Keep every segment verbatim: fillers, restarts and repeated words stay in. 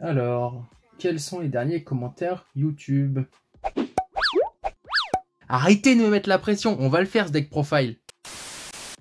Alors, quels sont les derniers commentaires YouTube? Arrêtez de me mettre la pression, on va le faire ce deck profile.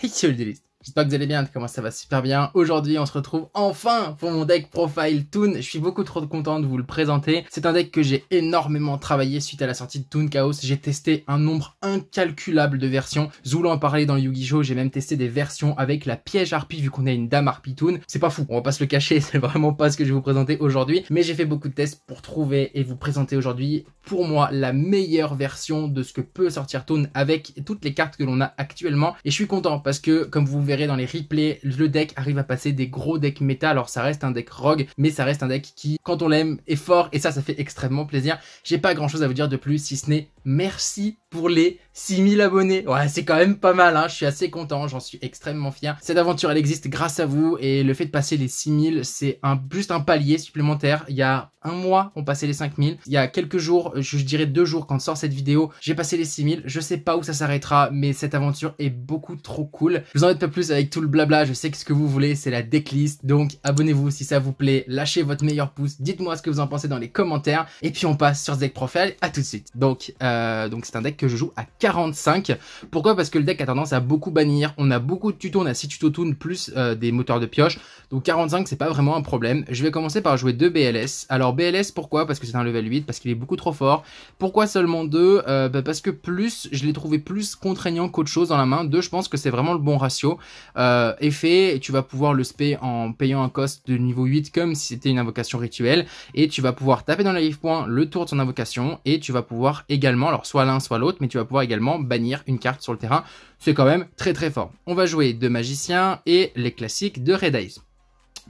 Hey, c'est le déliste. J'espère que vous allez bien, comment ça va super bien. Aujourd'hui, on se retrouve enfin pour mon deck Profile Toon. Je suis beaucoup trop content de vous le présenter. C'est un deck que j'ai énormément travaillé suite à la sortie de Toon Chaos. J'ai testé un nombre incalculable de versions. Zoulou en parlait dans Yu-Gi-Oh! J'ai même testé des versions avec la piège harpie vu qu'on a une Dame Harpie Toon. C'est pas fou, on va pas se le cacher, c'est vraiment pas ce que je vais vous présenter aujourd'hui. Mais j'ai fait beaucoup de tests pour trouver et vous présenter aujourd'hui, pour moi, la meilleure version de ce que peut sortir Toon avec toutes les cartes que l'on a actuellement. Et je suis content parce que, comme vous verrez, dans les replays, le deck arrive à passer des gros decks méta. Alors ça reste un deck rogue, mais ça reste un deck qui, quand on l'aime, est fort, et ça, ça fait extrêmement plaisir. J'ai pas grand chose à vous dire de plus, si ce n'est merci pour les six mille abonnés. Ouais, c'est quand même pas mal, hein. Je suis assez content, j'en suis extrêmement fier. Cette aventure, elle existe grâce à vous, et le fait de passer les six mille, c'est un, juste un palier supplémentaire. Il y a un mois, on passait les cinq mille. Il y a quelques jours, je, je dirais deux jours quand sort cette vidéo, j'ai passé les six mille. Je sais pas où ça s'arrêtera, mais cette aventure est beaucoup trop cool. Je vous en ai pas plus avec tout le blabla, je sais que ce que vous voulez c'est la decklist, donc abonnez-vous si ça vous plaît, lâchez votre meilleur pouce, dites-moi ce que vous en pensez dans les commentaires, et puis on passe sur ce deck profile, à tout de suite. Donc euh, donc c'est un deck que je joue à quarante-cinq, pourquoi? Parce que le deck a tendance à beaucoup bannir, on a beaucoup de tutos, on a six tutos toon plus euh, des moteurs de pioche, donc quarante-cinq c'est pas vraiment un problème. Je vais commencer par jouer deux B L S, alors B L S pourquoi? Parce que c'est un level huit, parce qu'il est beaucoup trop fort. Pourquoi seulement deux? euh, bah parce que plus, je l'ai trouvé plus contraignant qu'autre chose dans la main. Deux, je pense que c'est vraiment le bon ratio. Euh, effet, tu vas pouvoir le spé en payant un cost de niveau huit comme si c'était une invocation rituelle, et tu vas pouvoir taper dans la life point le tour de son invocation, et tu vas pouvoir également, alors soit l'un soit l'autre, mais tu vas pouvoir également bannir une carte sur le terrain. C'est quand même très très fort. On va jouer deux magiciens et les classiques de Red Eyes.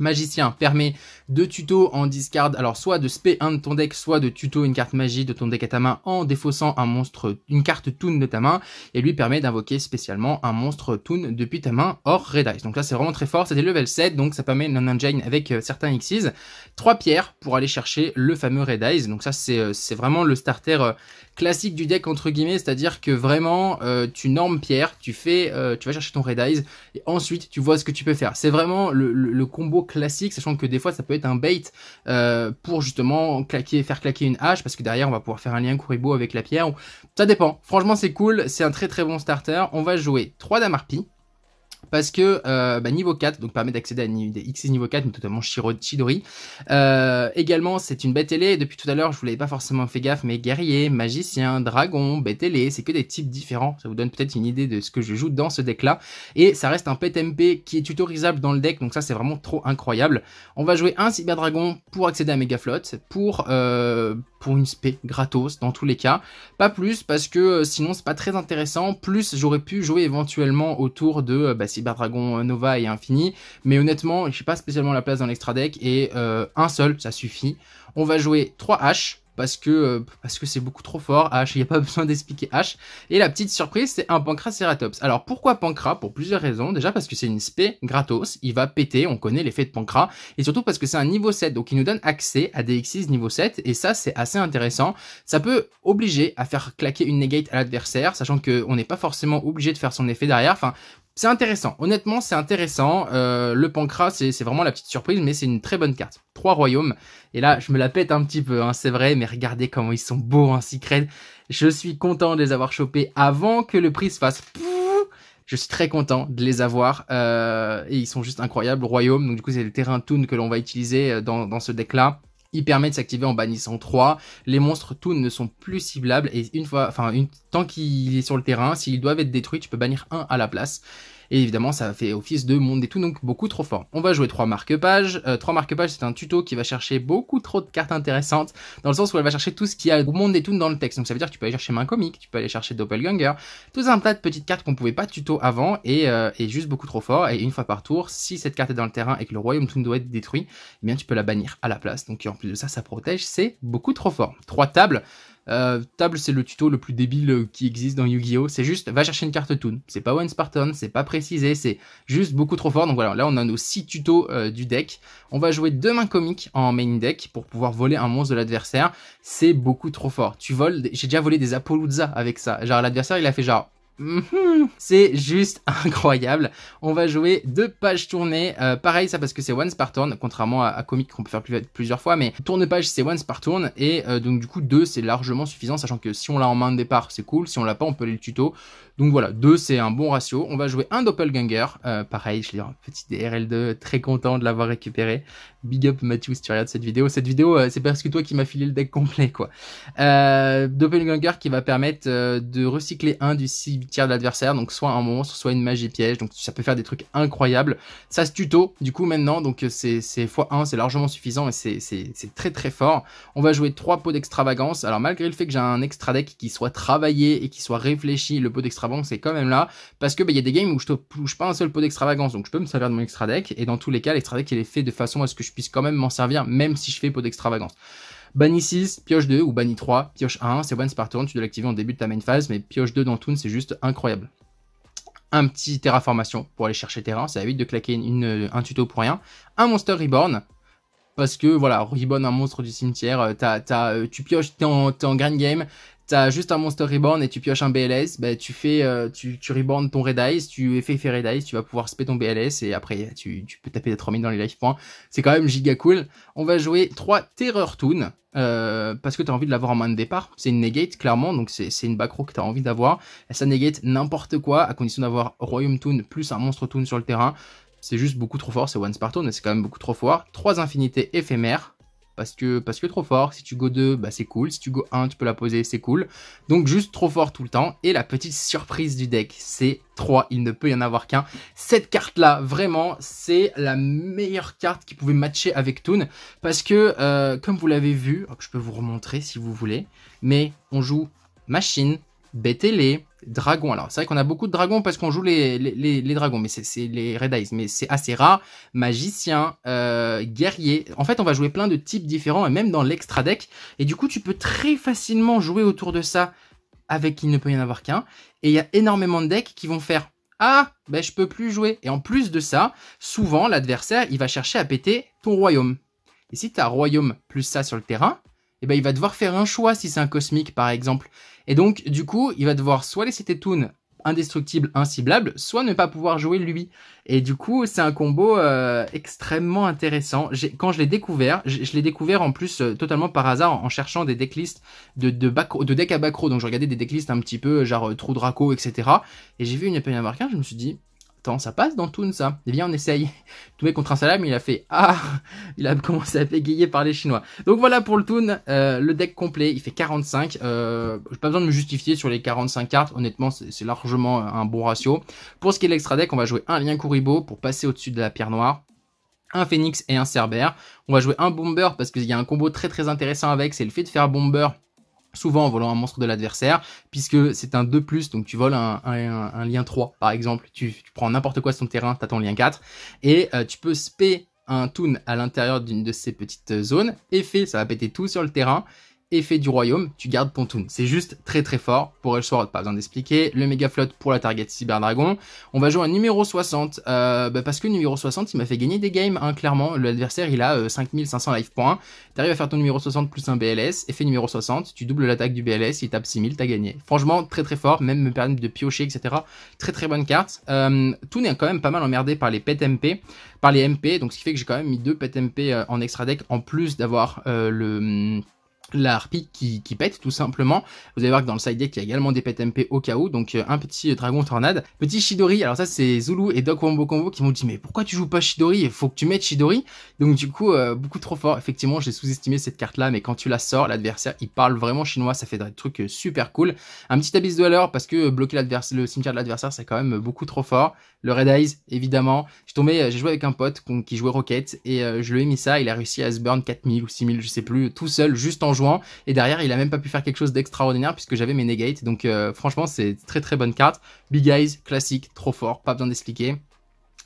Magicien permet de tuto en discard, alors soit de spé un de ton deck, soit de tuto une carte magie de ton deck à ta main en défaussant un monstre, une carte toon de ta main, et lui permet d'invoquer spécialement un monstre toon depuis ta main hors Red Eyes. Donc là c'est vraiment très fort, c'était level sept, donc ça permet une engine avec euh, certains Xyz. trois pierres pour aller chercher le fameux Red Eyes, donc ça c'est euh, vraiment le starter euh, classique du deck entre guillemets, c'est-à-dire que vraiment euh, tu normes pierre, tu fais, euh, tu vas chercher ton Red Eyes, et ensuite tu vois ce que tu peux faire. C'est vraiment le, le, le combo classique, sachant que des fois ça peut être un bait euh, pour justement claquer, faire claquer une hache, parce que derrière on va pouvoir faire un lien Kuribo avec la pierre, ou... ça dépend. Franchement c'est cool, c'est un très très bon starter. On va jouer trois Damarpi, parce que euh, bah, niveau quatre, donc permet d'accéder à des X six niveau quatre, mais notamment Shiro Chidori. Euh, également, c'est une bête ailée. Depuis tout à l'heure, je vous l'avais pas forcément fait gaffe, mais guerrier, magicien, dragon, bête ailée, c'est que des types différents. Ça vous donne peut-être une idée de ce que je joue dans ce deck-là. Et ça reste un Pet M P qui est tutorisable dans le deck, donc ça, c'est vraiment trop incroyable. On va jouer un Cyberdragon pour accéder à Megaflotte, pour... Euh, pour une spé gratos dans tous les cas, pas plus parce que euh, sinon c'est pas très intéressant. Plus j'aurais pu jouer éventuellement autour de euh, bah, Cyberdragon Nova et Infini, mais honnêtement je n'ai pas spécialement la place dans l'extra deck, et euh, un seul ça suffit. On va jouer trois H parce que euh, parce que c'est beaucoup trop fort H, il n'y a pas besoin d'expliquer H. Et la petite surprise, c'est un Pancra-Ceratops. Alors pourquoi Pancra? Pour plusieurs raisons. Déjà parce que c'est une spé gratos, il va péter, on connaît l'effet de Pancra, et surtout parce que c'est un niveau sept, donc il nous donne accès à des D X six niveau sept, et ça c'est assez intéressant. Ça peut obliger à faire claquer une negate à l'adversaire, sachant qu'on n'est pas forcément obligé de faire son effet derrière, enfin... c'est intéressant, honnêtement c'est intéressant, euh, le Pancra c'est vraiment la petite surprise, mais c'est une très bonne carte. trois royaumes, et là je me la pète un petit peu, hein, c'est vrai, mais regardez comment ils sont beaux en secret. Je suis content de les avoir chopés avant que le prix se fasse... Je suis très content de les avoir, euh, et ils sont juste incroyables. Royaume, donc du coup c'est le terrain Toon que l'on va utiliser dans, dans ce deck là. Il permet de s'activer en bannissant trois. Les monstres Toon ne sont plus ciblables, et une fois, enfin, une, tant qu'il est sur le terrain, s'ils doivent être détruits, tu peux bannir un à la place. Et évidemment, ça fait office de monde des Toons, donc beaucoup trop fort. On va jouer trois marque-pages. Euh, trois marque-pages, c'est un tuto qui va chercher beaucoup trop de cartes intéressantes, dans le sens où elle va chercher tout ce qu'il y a au monde des Toons dans le texte. Donc ça veut dire que tu peux aller chercher main comique, tu peux aller chercher Doppelganger, tout un tas de petites cartes qu'on pouvait pas tuto avant, et, euh, et juste beaucoup trop fort. Et une fois par tour, si cette carte est dans le terrain et que le royaume Toon doit être détruit, eh bien tu peux la bannir à la place. Donc en plus de ça, ça protège, c'est beaucoup trop fort. Trois tables. Euh, table, c'est le tuto le plus débile qui existe dans Yu-Gi-Oh! C'est juste, va chercher une carte Toon. C'est pas one Spartan, c'est pas précisé, c'est juste beaucoup trop fort. Donc voilà, là on a nos six tutos euh, du deck. On va jouer deux mains comiques en main deck pour pouvoir voler un monstre de l'adversaire. C'est beaucoup trop fort. Tu voles, j'ai déjà volé des Apolouza avec ça. Genre l'adversaire il a fait genre Mm-hmm. C'est juste incroyable. On va jouer deux pages tournées. Euh, pareil, ça parce que c'est once par turn, contrairement à, à Comic qu'on peut faire plus, plusieurs fois, mais tourne page c'est once par turn et euh, donc du coup deux c'est largement suffisant, sachant que si on l'a en main de départ c'est cool, si on l'a pas on peut aller le tuto. Donc voilà, deux c'est un bon ratio. On va jouer un Doppelganger, euh, pareil, je l'ai un petit D R L deux, très content de l'avoir récupéré. Big up Mathieu si tu regardes cette vidéo. Cette vidéo euh, c'est parce que toi qui m'as filé le deck complet quoi. Euh, Doppelganger qui va permettre euh, de recycler un du cimetière de l'adversaire, donc soit un monstre, soit une magie piège, donc ça peut faire des trucs incroyables. Ça se tuto du coup maintenant, donc c'est fois un, c'est largement suffisant et c'est très très fort. On va jouer trois pots d'extravagance. Alors malgré le fait que j'ai un extra deck qui soit travaillé et qui soit réfléchi, le pot d'extravagance c'est quand même là parce que bah, y a des games où je ne touche pas un seul pot d'extravagance, donc je peux me servir de mon extra deck et dans tous les cas l'extra deck il est fait de façon à ce que je puisse quand même m'en servir même si je fais pot d'extravagance. Banni six, pioche deux ou banni trois, pioche un, c'est once par turn, tu dois l'activer en début de ta main phase, mais pioche deux dans Toon c'est juste incroyable. Un petit terraformation pour aller chercher terrain, ça évite de claquer une, une, un tuto pour rien. Un Monster Reborn. Parce que voilà, Reborn un monstre du cimetière, t'as, t'as, tu pioches, t'es en, t'es en grand game, t'as juste un Monster Reborn et tu pioches un B L S, bah tu fais, euh, tu, tu reborn ton Red Eyes, tu fais faire Red Eyes, tu vas pouvoir spé ton B L S et après tu, tu peux taper des trois mille dans les life points. C'est quand même giga cool. On va jouer trois Terror Toon, euh, parce que t'as envie de l'avoir en main de départ. C'est une negate clairement, donc c'est une back row que t'as envie d'avoir. Ça negate n'importe quoi à condition d'avoir Royaume Toon plus un Monstre Toon sur le terrain. C'est juste beaucoup trop fort, c'est once par turn, mais c'est quand même beaucoup trop fort. trois infinités éphémères, parce que, parce que trop fort. Si tu go deux, bah c'est cool. Si tu go un, tu peux la poser, c'est cool. Donc juste trop fort tout le temps. Et la petite surprise du deck, c'est trois, il ne peut y en avoir qu'un. Cette carte-là, vraiment, c'est la meilleure carte qui pouvait matcher avec Toon. Parce que, euh, comme vous l'avez vu, je peux vous remontrer si vous voulez, mais on joue machine, B T L, dragon. Alors c'est vrai qu'on a beaucoup de dragons parce qu'on joue les, les, les, les dragons, mais c'est les Red Eyes, mais c'est assez rare. Magicien, euh, guerrier, en fait on va jouer plein de types différents et même dans l'extra deck, et du coup tu peux très facilement jouer autour de ça avec il ne peut y en avoir qu'un, et il y a énormément de decks qui vont faire ah ben je peux plus jouer, et en plus de ça souvent l'adversaire il va chercher à péter ton royaume, et si tu as royaume plus ça sur le terrain, et ben il va devoir faire un choix si c'est un cosmique par exemple. Et donc, du coup, il va devoir soit laisser tes Toons indestructibles, inciblable, soit ne pas pouvoir jouer lui. Et du coup, c'est un combo euh, extrêmement intéressant. Quand je l'ai découvert, je, je l'ai découvert en plus euh, totalement par hasard en, en cherchant des decklists de, de, de deck à back row. Donc, je regardais des decklists un petit peu, genre euh, trou draco, et cetera. Et j'ai vu une épée marquée, je me suis dit... Attends, ça passe dans Toon ça. Et viens, on essaye. Tout met contre un salam, il a fait ah, il a commencé à bégayer par les Chinois. Donc voilà pour le Toon, euh, le deck complet, il fait quarante-cinq. Euh, j'ai pas besoin de me justifier sur les quarante-cinq cartes. Honnêtement, c'est largement un bon ratio. Pour ce qui est de l'extra deck, on va jouer un Lien Kuribo pour passer au-dessus de la pierre noire, un Phoenix et un Cerber. On va jouer un Bomber parce qu'il y a un combo très très intéressant avec, c'est le fait de faire Bomber. Souvent en volant un monstre de l'adversaire, puisque c'est un deux plus, donc tu voles un, un, un, un lien trois par exemple, tu, tu prends n'importe quoi sur ton terrain, tu as ton lien quatre, et euh, tu peux spé un Toon à l'intérieur d'une de ces petites zones, effet, ça va péter tout sur le terrain, effet du royaume, tu gardes ton Toon. C'est juste très très fort. Pour Elsworth, pas besoin d'expliquer. Le méga flotte pour la target Cyber Dragon. On va jouer un numéro soixante, euh, bah parce que numéro soixante, il m'a fait gagner des games, hein, clairement. L'adversaire, il a euh, cinq mille cinq cents life points. T'arrives à faire ton numéro soixante plus un B L S, effet numéro soixante, tu doubles l'attaque du B L S, il tape six mille, t'as gagné. Franchement, très très fort, même me permettre de piocher, et cetera. Très très bonne carte. Euh, Toon est quand même pas mal emmerdé par les Pet M P, par les M P, donc ce qui fait que j'ai quand même mis deux Pet M P en extra deck, en plus d'avoir euh, le... la harpie qui, qui pète tout simplement. Vous allez voir que dans le side deck il y a également des pets M P au cas où, donc un petit Dragon Tornade, petit Chidori. Alors ça c'est Zulu et Doc Wombo Combo qui m'ont dit mais pourquoi tu joues pas Chidori, il faut que tu mettes Chidori, donc du coup euh, beaucoup trop fort. Effectivement j'ai sous-estimé cette carte là, mais quand tu la sors l'adversaire il parle vraiment chinois, ça fait des trucs super cool. Un petit abyss dweller parce que bloquer le cimetière de l'adversaire c'est quand même beaucoup trop fort. Le Red Eyes évidemment, j'ai tombé, j'ai joué avec un pote qui jouait Rocket et euh, je lui ai mis ça, il a réussi à se burn quatre mille ou six mille je sais plus tout seul juste en jouant, et derrière il a même pas pu faire quelque chose d'extraordinaire puisque j'avais mes negates, donc euh, franchement c'est très très bonne carte. Big Eyes classique, trop fort, pas besoin d'expliquer.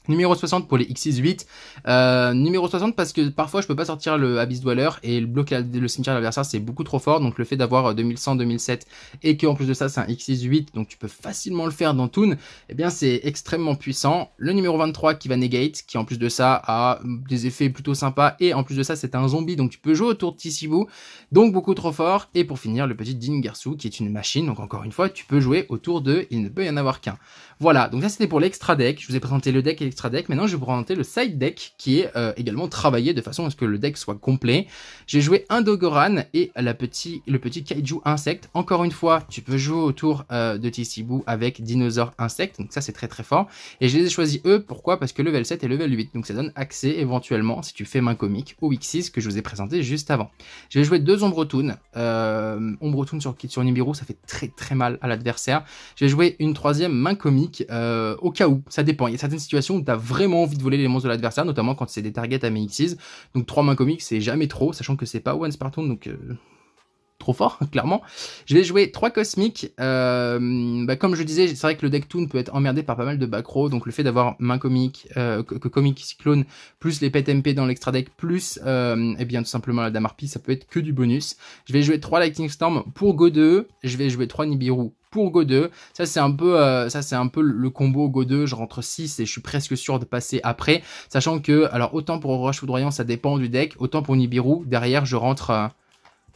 Numéro soixante pour les X six huit. Euh, numéro soixante parce que parfois je peux pas sortir le Abyss Dweller et le bloquer le cimetière de l'adversaire c'est beaucoup trop fort. Donc le fait d'avoir deux mille cent, deux mille sept et qu'en plus de ça c'est un X six huit donc tu peux facilement le faire dans Toon, eh bien c'est extrêmement puissant. Le numéro vingt-trois qui va negate, qui en plus de ça a des effets plutôt sympas et en plus de ça c'est un zombie donc tu peux jouer autour de Tissibu, donc beaucoup trop fort. Et pour finir le petit Dingersu qui est une machine, donc encore une fois tu peux jouer autour de Il ne peut y en avoir qu'un. Voilà, donc ça c'était pour l'extra deck, je vous ai présenté le deck et l'extra deck, maintenant je vais vous présenter le side deck qui est euh, également travaillé de façon à ce que le deck soit complet. J'ai joué un Dogoran et la petit, le petit Kaiju Insect, encore une fois tu peux jouer autour euh, de Tissibu avec Dinosaur Insect, donc ça c'est très très fort. Et je les ai choisis eux, pourquoi? Parce que level sept et level huit, donc ça donne accès éventuellement si tu fais main comique au X six que je vous ai présenté juste avant. J'ai joué deux Ombre Toon, euh, Ombre Toon sur, sur Nibiru, ça fait très très mal à l'adversaire. J'ai joué une troisième main comique. Euh, au cas où, ça dépend, il y a certaines situations où tu as vraiment envie de voler les monstres de l'adversaire, notamment quand c'est des targets à mes Xyz, donc trois mains comiques c'est jamais trop, sachant que c'est pas once par tour, donc euh, trop fort clairement. Je vais jouer trois cosmiques, euh, bah, comme je disais c'est vrai que le deck Toon peut être emmerdé par pas mal de backrow, donc le fait d'avoir main comique euh, que comique cyclone, plus les Pet M P dans l'extra deck, plus euh, et bien tout simplement la Damarpi, ça peut être que du bonus. Je vais jouer trois Lightning Storm pour Go deux, je vais jouer trois Nibiru pour Go deux, ça c'est un peu euh, ça c'est un peu le combo Go deux, je rentre six et je suis presque sûr de passer après, sachant que, alors autant pour Rush Foudroyant ça dépend du deck, autant pour Nibiru, derrière je rentre euh,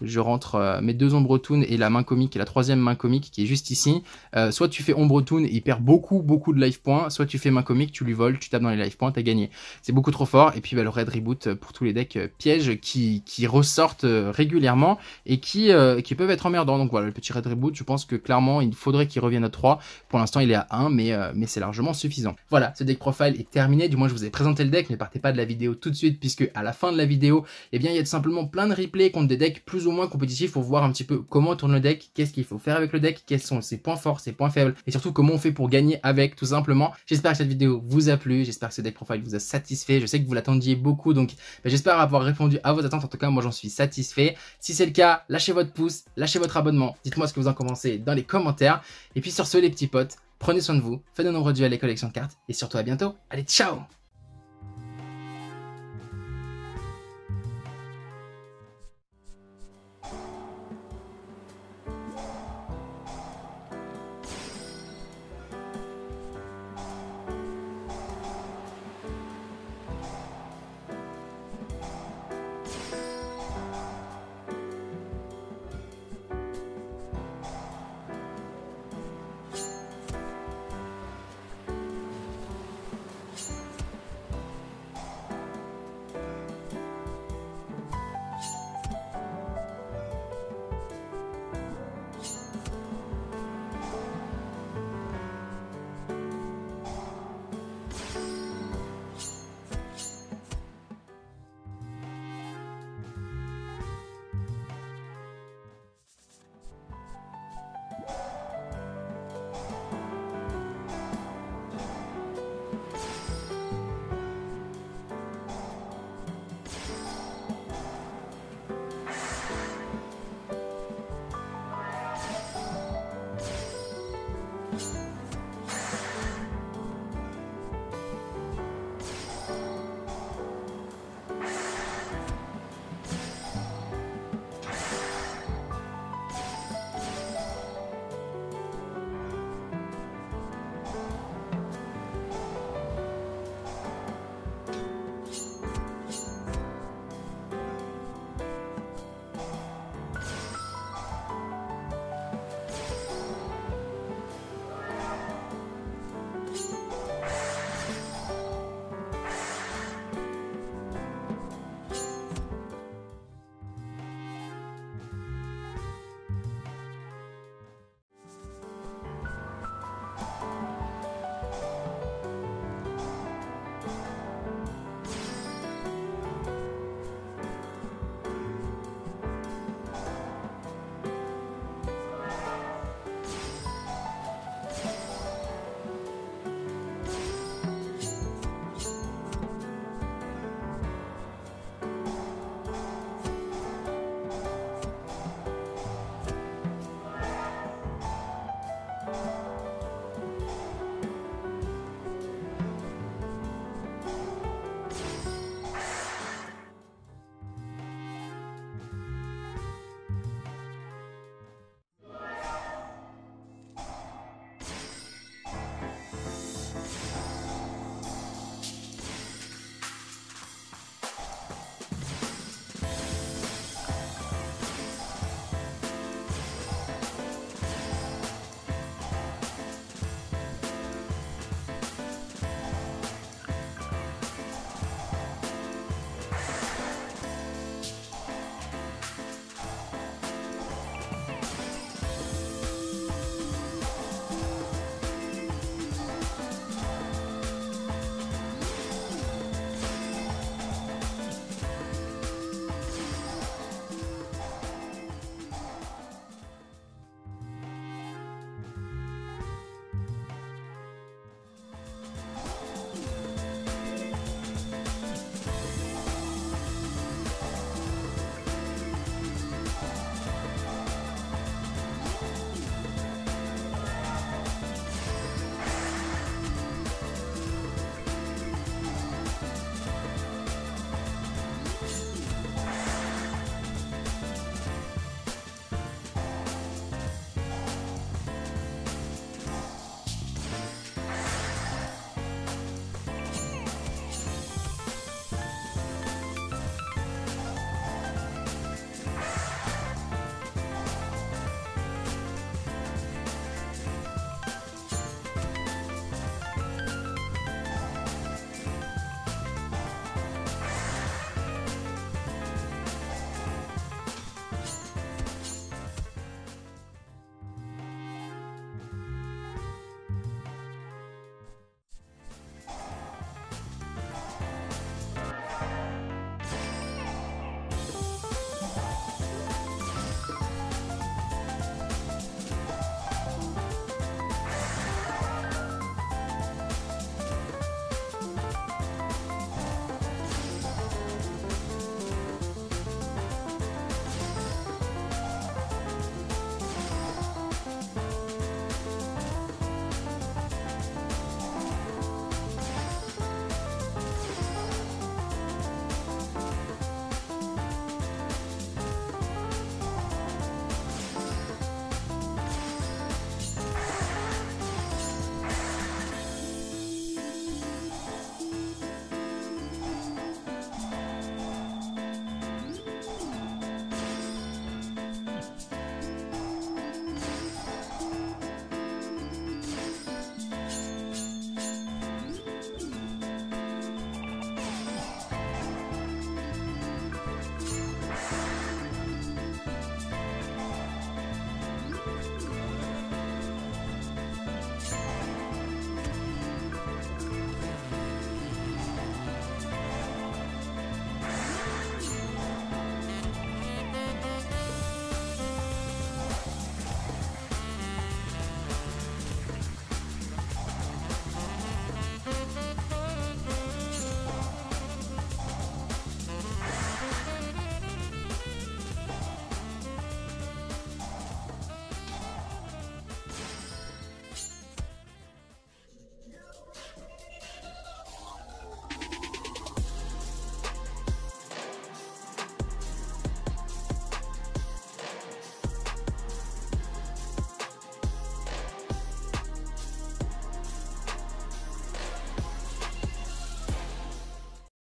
je rentre euh, mes deux Ombre Toon et la main comique et la troisième main comique qui est juste ici. Euh, soit tu fais Ombre Toon et il perd beaucoup beaucoup de life points, soit tu fais main comique, tu lui voles, tu tapes dans les life points, t'as gagné. C'est beaucoup trop fort. Et puis bah, le Red Reboot pour tous les decks euh, pièges qui, qui ressortent euh, régulièrement et qui, euh, qui peuvent être emmerdants. Donc voilà, le petit Red Reboot, je pense que clairement il faudrait qu'il revienne à trois. Pour l'instant il est à un, mais, euh, mais c'est largement suffisant. Voilà, ce deck profile est terminé. Du moins je vous ai présenté le deck, mais partez pas de la vidéo tout de suite, puisque à la fin de la vidéo, eh bien il y a tout simplement plein de replays contre des decks plus ou moins compétitif pour voir un petit peu comment tourne le deck, qu'est-ce qu'il faut faire avec le deck, quels sont ses points forts, ses points faibles et surtout comment on fait pour gagner avec, tout simplement. J'espère que cette vidéo vous a plu, j'espère que ce deck profile vous a satisfait, je sais que vous l'attendiez beaucoup, donc bah, j'espère avoir répondu à vos attentes. En tout cas moi j'en suis satisfait. Si c'est le cas, lâchez votre pouce, lâchez votre abonnement, dites-moi ce que vous en pensez dans les commentaires, et puis sur ce les petits potes, prenez soin de vous, faites de nombreux duels et collections de cartes, et surtout à bientôt, allez ciao.